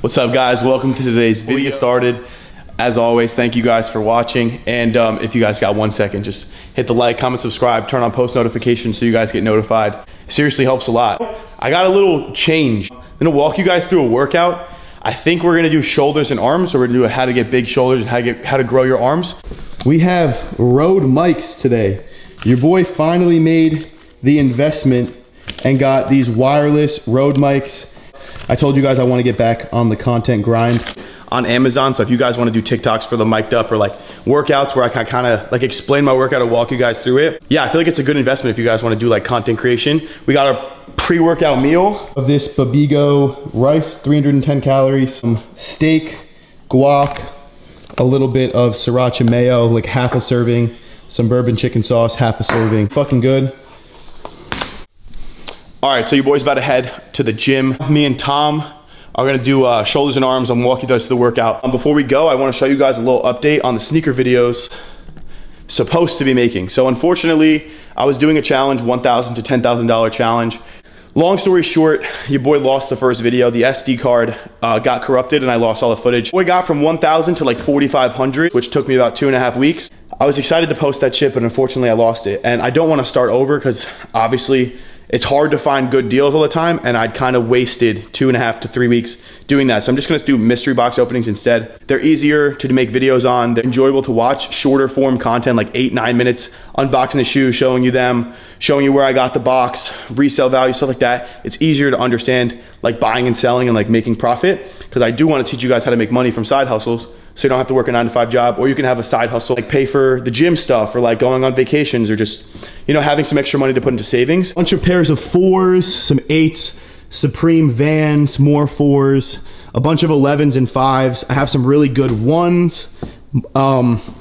What's up, guys? Welcome to today's video. We'll get started. As always, thank you guys for watching. And if you guys got 1 second, just hit the like, comment, subscribe, turn on post notifications so you guys get notified. Seriously helps a lot. I got a little change. I'm gonna walk you guys through a workout. I think we're gonna do shoulders and arms. So we're gonna do how to get big shoulders and how to grow your arms. We have Rode mics today. Your boy finally made the investment and got these wireless Rode mics. I told you guys I want to get back on the content grind on Amazon. So if you guys want to do TikToks for the mic'd up or like workouts where I can kind of like explain my workout or walk you guys through it. Yeah, I feel like it's a good investment if you guys want to do like content creation. We got our pre-workout meal of this Bibigo rice, 310 calories, some steak, guac, a little bit of sriracha mayo, like half a serving, some bourbon chicken sauce, half a serving. Fucking good. All right, so your boy's about to head to the gym. Me and Tom are gonna do shoulders and arms. I'm walking you guys through the workout. Before we go, I wanna show you guys a little update on the sneaker videos supposed to be making. So unfortunately, I was doing a challenge, $1,000 to $10,000 challenge. Long story short, your boy lost the first video. The SD card got corrupted and I lost all the footage. Boy got from 1,000 to like 4,500, which took me about 2.5 weeks. I was excited to post that shit, but unfortunately I lost it. And I don't wanna start over because obviously, it's hard to find good deals all the time, and I'd kind of wasted 2.5 to 3 weeks doing that. So I'm just gonna do mystery box openings instead. They're easier to make videos on, they're enjoyable to watch, shorter form content, like 8, 9 minutes, unboxing the shoes, showing you them, showing you where I got the box, resale value, stuff like that. It's easier to understand like buying and selling and like making profit, because I do wanna teach you guys how to make money from side hustles. So you don't have to work a 9-to-5 job, or you can have a side hustle, like pay for the gym stuff or like going on vacations or just, you know, having some extra money to put into savings. Bunch of pairs of 4s, some 8s, Supreme Vans, more 4s, a bunch of 11s and 5s. I have some really good 1s.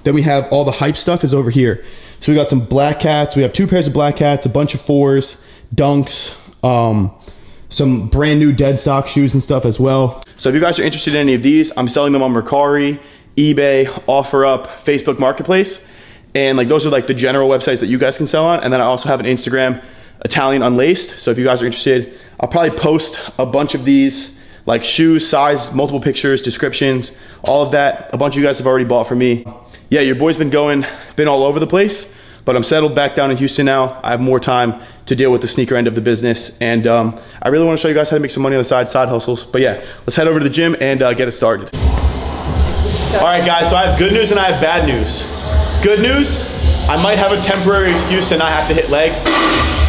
Then we have all the hype stuff is over here. So we got some black cats. We have 2 pairs of black cats, a bunch of 4s, dunks, some brand new dead stock shoes and stuff as well. So if you guys are interested in any of these, I'm selling them on Mercari, eBay, OfferUp, Facebook Marketplace. And like those are like the general websites that you guys can sell on. And then I also have an Instagram, Italian Unlaced. So if you guys are interested, I'll probably post a bunch of these, like shoes, size, multiple pictures, descriptions, all of that. A bunch of you guys have already bought from me. Yeah, your boy's been all over the place, but I'm settled back down in Houston now. I have more time to deal with the sneaker end of the business. And I really wanna show you guys how to make some money on the side hustles. But yeah, let's head over to the gym and get it started. All right guys, so I have good news and I have bad news. Good news, I might have a temporary excuse to not have to hit legs.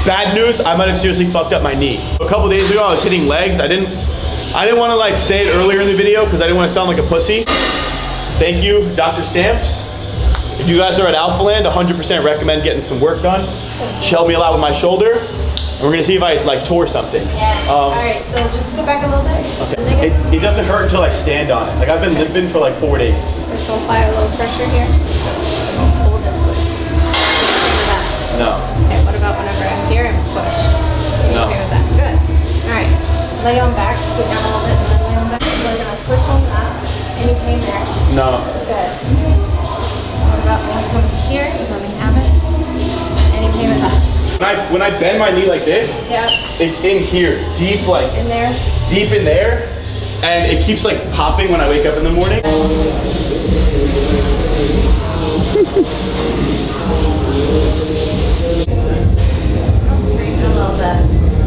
Bad news, I might have seriously fucked up my knee. A couple days ago, I was hitting legs. I didn't wanna like say it earlier in the video because I didn't wanna sound like a pussy. Thank you, Dr. Stamps. If you guys are at Alpha Land, 100% recommend getting some work done. She helped me a lot with my shoulder. And we're gonna see if I like tore something. Yeah, all right, so just go back a little bit. Okay. It doesn't hurt until I stand on it. Like I've been limping for like 4 days. We're just gonna apply a little pressure here. Hold this way. No. Okay, what about whenever I'm here and push? No. Okay with that, good. All right, lay on back, put down a little bit, and then lay on back. We're gonna push on up, any pain there? No. Good. Here, let me have it. And it came with that. When I bend my knee like this, yeah, it's in here, deep like in there. Deep in there. And it keeps like popping when I wake up in the morning.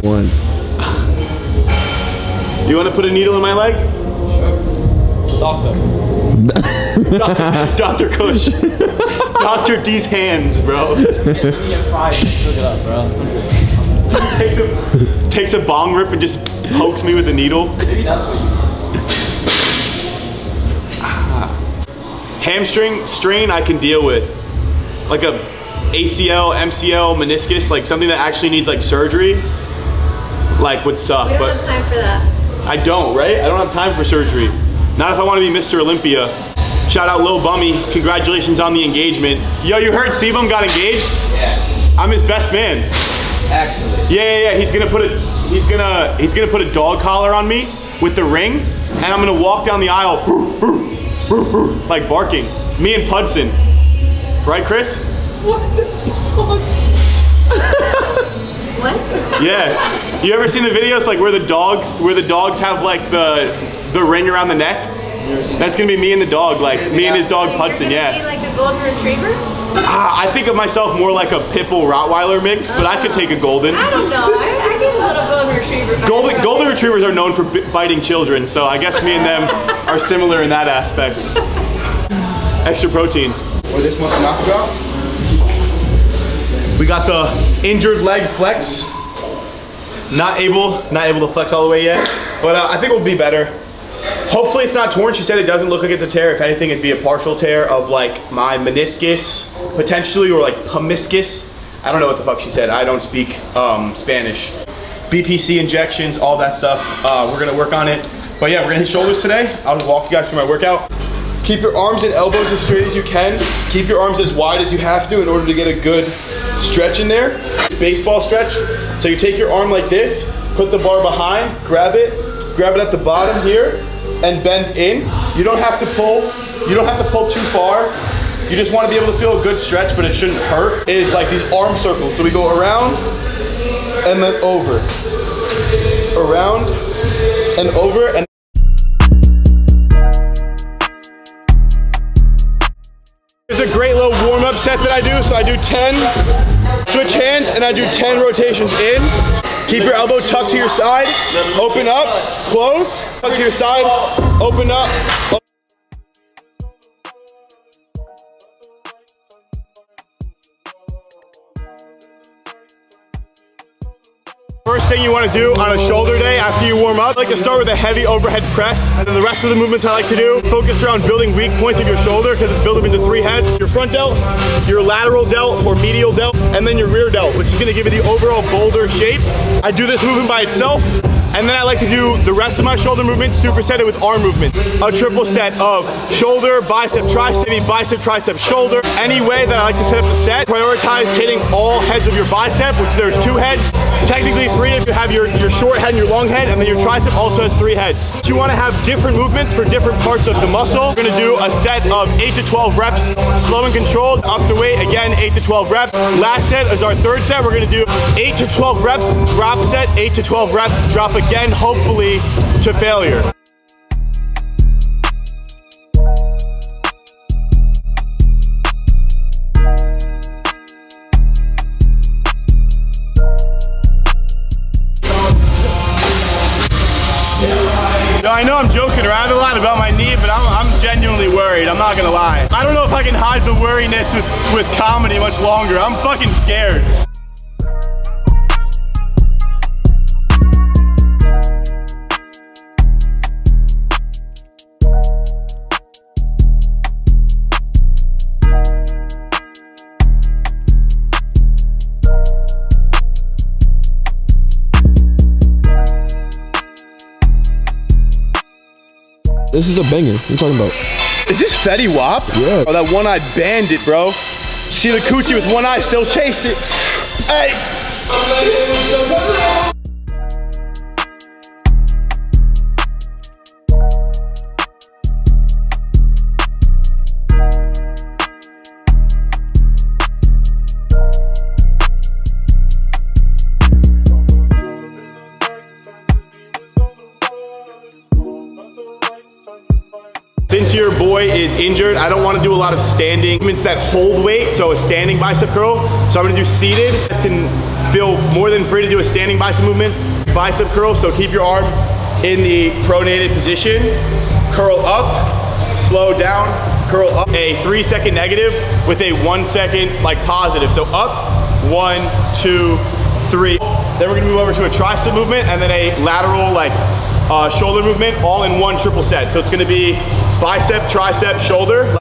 One. You wanna put a needle in my leg? Sure. Doctor. Dr. Kush. Dr. D's hands, bro. Takes a bong rip and just pokes me with a needle. Maybe that's what you hamstring strain I can deal with. Like a ACL, MCL, meniscus, like something that actually needs like surgery, like would suck. We don't have time for that. I don't, right? I don't have time for surgery. Not if I want to be Mr. Olympia. Shout out Lil Bummy, congratulations on the engagement. Yo, you heard Sebum got engaged? Yeah. I'm his best man. Actually. Yeah. He's gonna put a dog collar on me with the ring, and I'm gonna walk down the aisle like barking. Me and Pudson. Right, Chris? What the fuck? What? Yeah. You ever seen the videos like where the dogs have like the the ring around the neck. That's gonna be me and the dog, like me and his dog Hudson. Yeah. You're gonna be like a golden retriever? I think of myself more like a pit bull Rottweiler mix, but I could take a golden. I don't know. I give a little golden retriever. Golden retrievers are known for biting children, so I guess me and them are similar in that aspect. Extra protein. Or this one's knocked out. We got the injured leg flex. Not able to flex all the way yet, but I think we'll be better. Hopefully it's not torn. She said it doesn't look like it's a tear. If anything, it'd be a partial tear of like my meniscus, potentially, or like pomiscus. I don't know what the fuck she said. I don't speak Spanish. BPC injections, all that stuff. We're gonna work on it. But yeah, we're gonna hit shoulders today. I'll just walk you guys through my workout. Keep your arms and elbows as straight as you can. Keep your arms as wide as you have to in order to get a good stretch in there. Baseball stretch. So you take your arm like this, put the bar behind, grab it at the bottom here, and bend in. You don't have to pull. You don't have to pull too far. You just want to be able to feel a good stretch, but it shouldn't hurt. It is like these arm circles. So we go around and then over, around and over, and. There's a great little warm-up set that I do. So I do 10, switch hands, and I do 10 rotations in. Keep your elbow tucked to your side, open up, close, tuck to your side, open up. First thing you want to do on a shoulder day after you warm up, I like to start with a heavy overhead press, and then the rest of the movements I like to do focus around building weak points of your shoulder because it's built up into three heads. Your front delt, your lateral delt or medial delt, and then your rear delt, which is going to give you the overall boulder shape. I do this movement by itself, and then I like to do the rest of my shoulder movement supersetted with arm movement. A triple set of shoulder, bicep, tricep, bicep, tricep, shoulder. Any way that I like to set up the set, prioritize hitting all heads of your bicep, which there's two heads. Technically three if you have your short head and your long head, and then your tricep also has three heads. So you want to have different movements for different parts of the muscle. We're going to do a set of 8 to 12 reps, slow and controlled, up the weight, again 8 to 12 reps. Last set is our third set. We're going to do 8 to 12 reps, drop set, 8 to 12 reps, drop again, hopefully to failure. I know I'm joking around a lot about my knee, but I'm genuinely worried. I'm not gonna lie. I don't know if I can hide the worriness with comedy much longer. I'm fucking scared. This is a banger. What are you talking about? Is this Fetty Wap? Yeah. Oh, that one-eyed bandit, bro. See the coochie with one eye, still chase it. Hey. Since your boy is injured, I don't want to do a lot of standing movements that hold weight, so a standing bicep curl. So I'm going to do seated. You guys can feel more than free to do a standing bicep movement. Bicep curl, so keep your arm in the pronated position. Curl up, slow down, curl up. A 3-second negative with a 1-second like positive. So up, 1, 2, 3. Then we're going to move over to a tricep movement and then a lateral like shoulder movement, all in one triple set. So it's gonna be bicep, tricep, shoulder.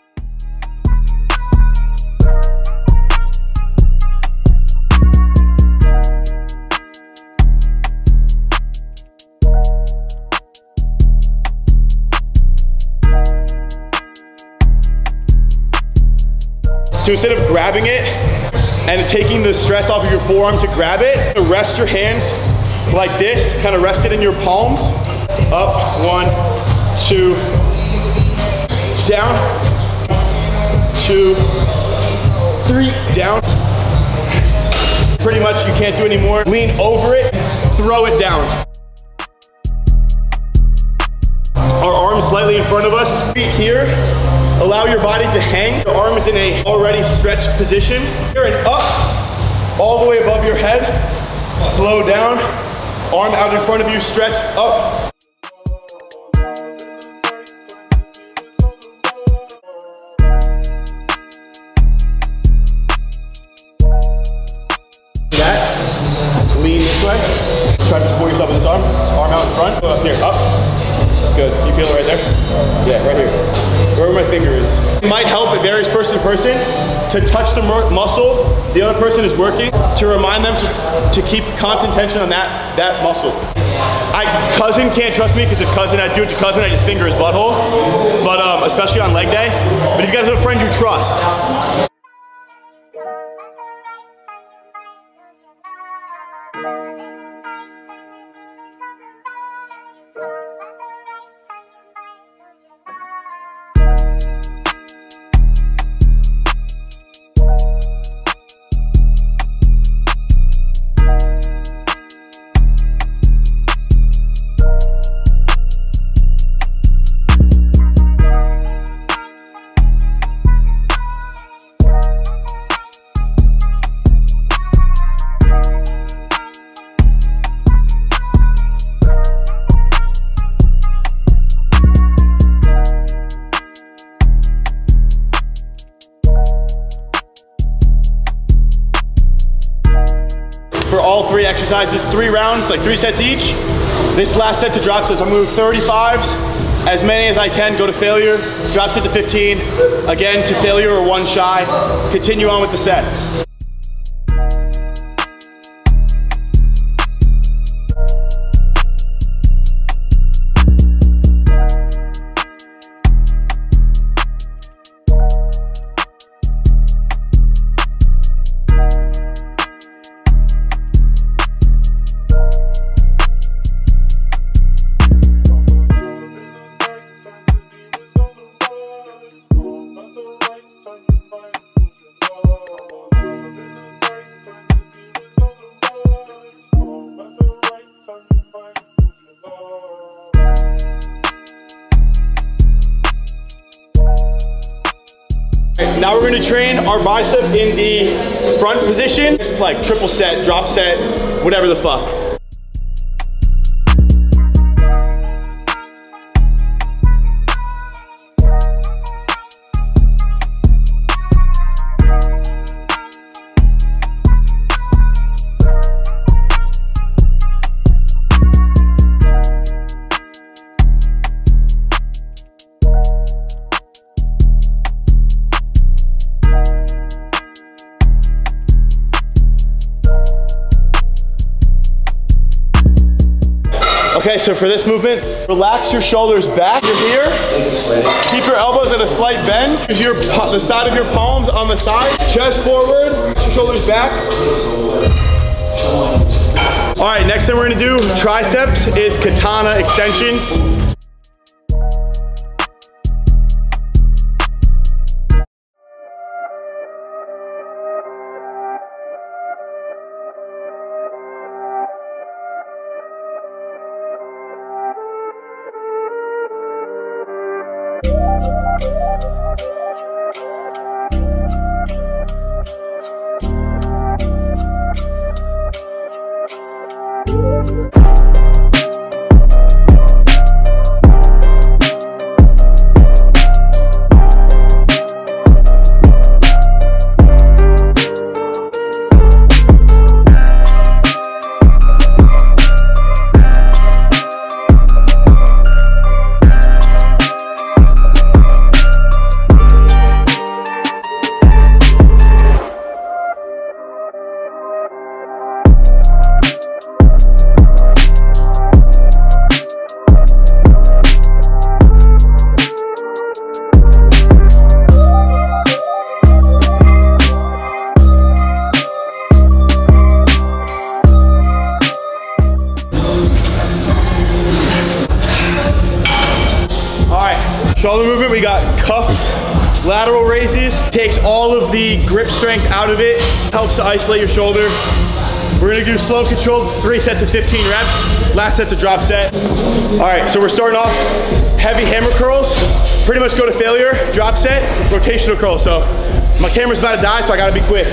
So instead of grabbing it and taking the stress off of your forearm to grab it, rest your hands like this, kind of rest it in your palms. Up, 1, 2, down, 2, 3, down. Pretty much you can't do any more. Lean over it, throw it down. All slightly in front of us. Feet here, allow your body to hang. The arm is in a already stretched position. Here and up, all the way above your head. Slow down, arm out in front of you, stretched up. Lean this way. Try to support yourself with this arm. Arm out in front. Go up here. Up. Good. You feel it right there? Yeah, right here. Wherever my finger is. It might help, it varies person to person, to touch the muscle the other person is working, to remind them to keep constant tension on that muscle. Cousin can't trust me because if Cousin, I do it to Cousin, I just finger his butthole. But especially on leg day. But if you guys have a friend you trust, exercises, 3 rounds, like 3 sets each. This last set to drop sets, I'm gonna move 35s, as many as I can, go to failure, drop set to 15, again to failure or 1 shy, continue on with the sets. Now we're gonna train our bicep in the front position. It's like triple set, drop set, whatever the fuck. Okay, so for this movement, relax your shoulders back. You're here. Keep your elbows at a slight bend. Use the side of your palms on the side. Chest forward, shoulders back. All right, next thing we're gonna do, triceps, is katana extensions. Shoulder movement, we got cuff lateral raises, takes all of the grip strength out of it, helps to isolate your shoulder. We're gonna do slow controlled 3 sets of 15 reps, last set to drop set. All right, so we're starting off heavy hammer curls, pretty much go to failure, drop set, rotational curl. So my camera's about to die, so I gotta be quick.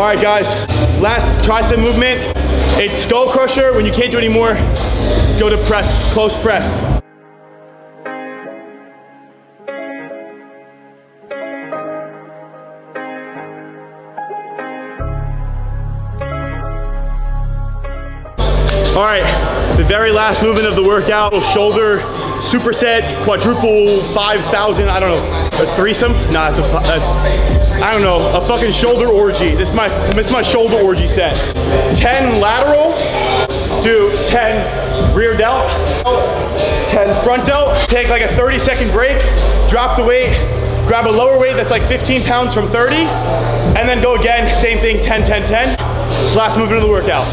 All right, guys, last tricep movement. It's skull crusher. When you can't do any more, go to press, close press. All right, the very last movement of the workout, shoulder superset, quadruple 5,000, I don't know, a threesome? Nah, it's I don't know, a fucking shoulder orgy. This is my shoulder orgy set. 10 lateral, do 10 rear delt, 10 front delt. Take like a 30-second break, drop the weight, grab a lower weight that's like 15 pounds from 30, and then go again, same thing, 10, 10, 10. It's the last movement of the workout.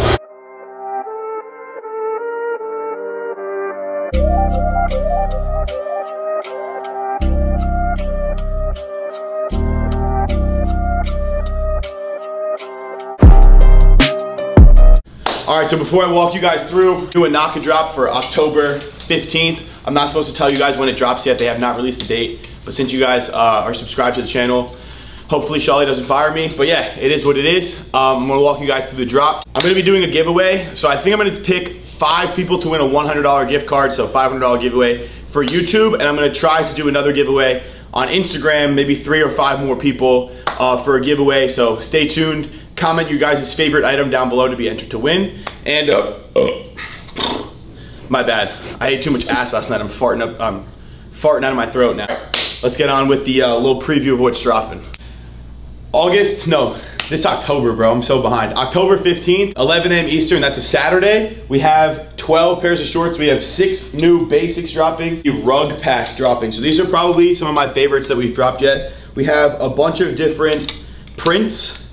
All right, so before I walk you guys through, do a Inaka drop for October 15th. I'm not supposed to tell you guys when it drops yet. They have not released the date, but since you guys are subscribed to the channel, hopefully Shawley doesn't fire me, but yeah, it is what it is. I'm gonna walk you guys through the drop. I'm gonna be doing a giveaway, so I think I'm gonna pick 5 people to win a $100 gift card, so $500 giveaway for YouTube, and I'm gonna try to do another giveaway on Instagram, maybe 3 or 5 more people for a giveaway, so stay tuned. Comment your guys' favorite item down below to be entered to win. And, my bad. I ate too much ass last night. I'm farting out of my throat now. Let's get on with the little preview of what's dropping. This October, bro. I'm so behind. October 15th, 11 a.m. Eastern. That's a Saturday. We have 12 pairs of shorts. We have 6 new basics dropping. The rug pack dropping. So these are probably some of my favorites that we've dropped yet. We have a bunch of different prints.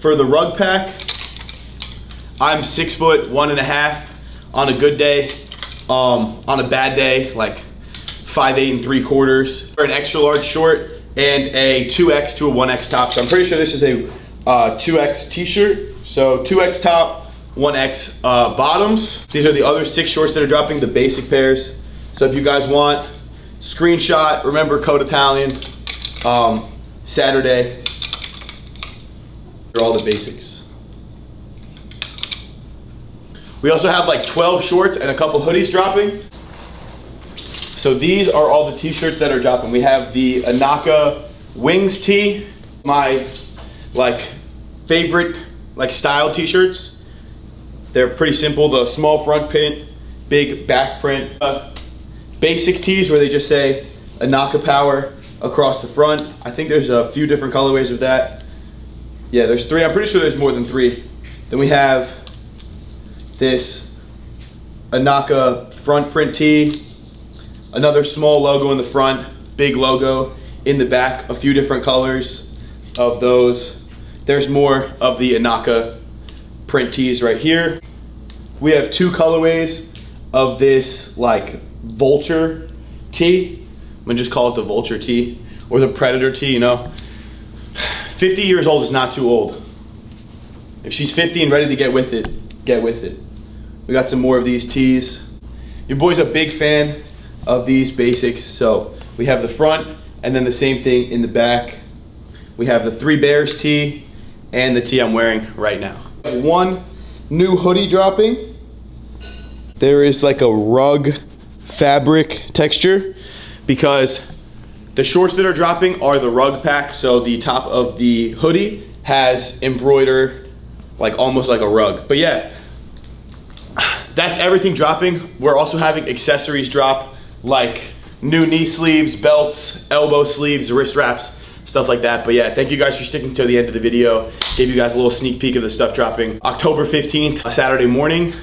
For the rug pack, I'm 6'1.5" on a good day. On a bad day, like 5'8¾". For an extra large short and a 2X to a 1X top. So I'm pretty sure this is a 2X t-shirt. So 2X top, 1X bottoms. These are the other 6 shorts that are dropping, the basic pairs. So if you guys want, screenshot, remember code Italian, Saturday. All the basics. We also have like 12 shorts and a couple hoodies dropping. So these are all the t-shirts that are dropping. We have the Inaka Wings tee, my like favorite like style t-shirts. They're pretty simple, the small front print, big back print. Basic tees where they just say Inaka Power across the front. I think there's a few different colorways of that. Yeah, there's 3. I'm pretty sure there's more than 3. Then we have this Inaka front print tee, another small logo in the front, big logo in the back, a few different colors of those. There's more of the Inaka print tees right here. We have 2 colorways of this like vulture tee. I'm gonna just call it the vulture tee or the predator tee, you know. 50 years old is not too old. If she's 50 and ready to get with it, get with it. We got some more of these tees. Your boy's a big fan of these basics. So we have the front and then the same thing in the back. We have the 3 Bears tee and the tee I'm wearing right now. 1 new hoodie dropping. There is like a rug fabric texture because the shorts that are dropping are the rug pack, so the top of the hoodie has embroidered, like almost like a rug. But yeah, that's everything dropping. We're also having accessories drop, like new knee sleeves, belts, elbow sleeves, wrist wraps, stuff like that. But yeah, thank you guys for sticking to the end of the video. Gave you guys a little sneak peek of the stuff dropping October 15th, a Saturday morning.